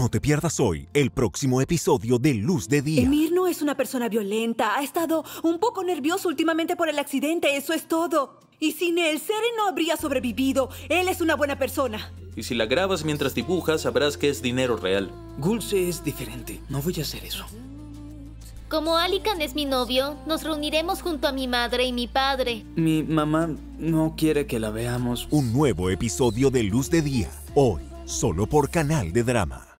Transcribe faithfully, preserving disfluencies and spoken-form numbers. No te pierdas hoy el próximo episodio de Luz de Día. Emir no es una persona violenta. Ha estado un poco nervioso últimamente por el accidente. Eso es todo. Y sin él, Seren no habría sobrevivido. Él es una buena persona. Y si la grabas mientras dibujas, sabrás que es dinero real. Gulce es diferente. No voy a hacer eso. Como Alican es mi novio, nos reuniremos junto a mi madre y mi padre. Mi mamá no quiere que la veamos. Un nuevo episodio de Luz de Día. Hoy, solo por Kanal D Drama.